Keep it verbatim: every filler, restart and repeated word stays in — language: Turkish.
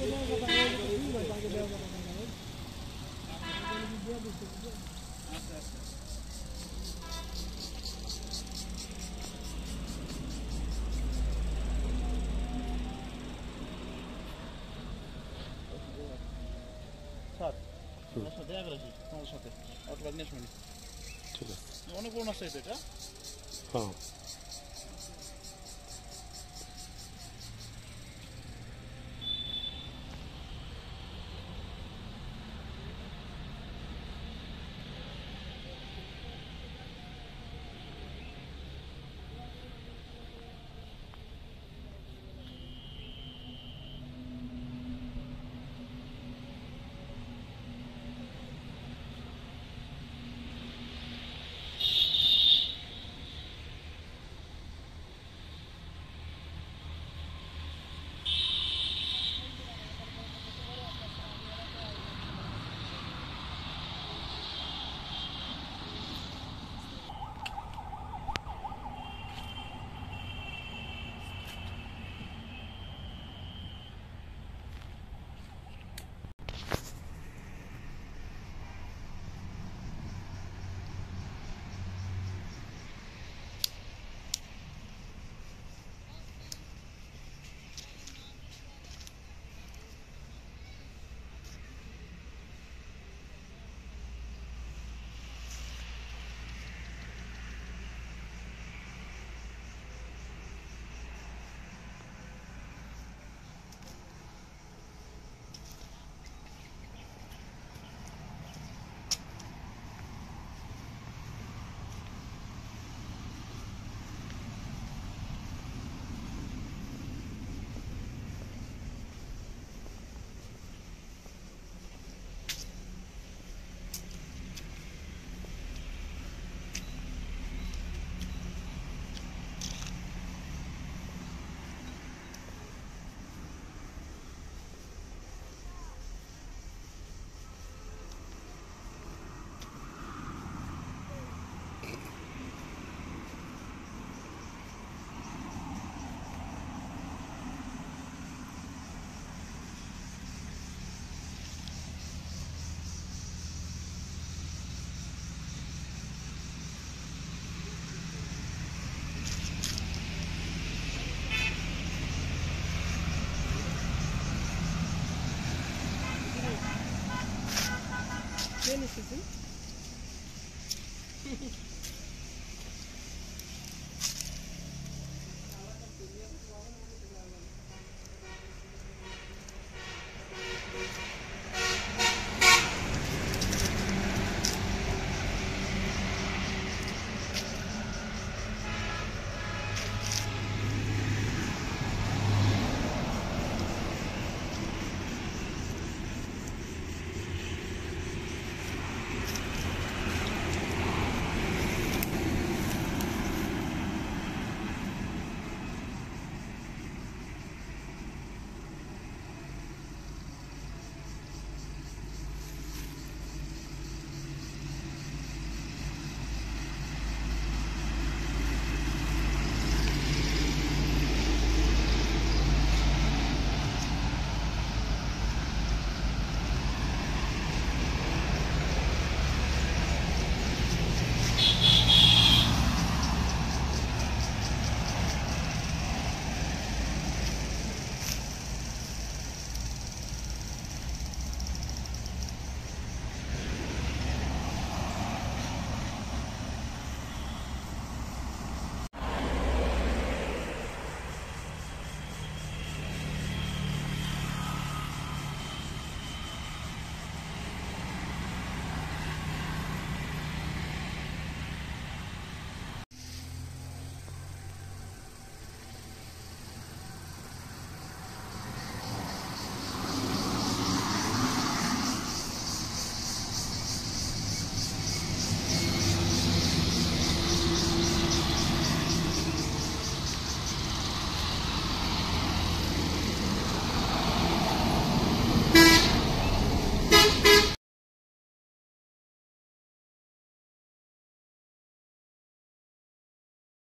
Tamam. Sizin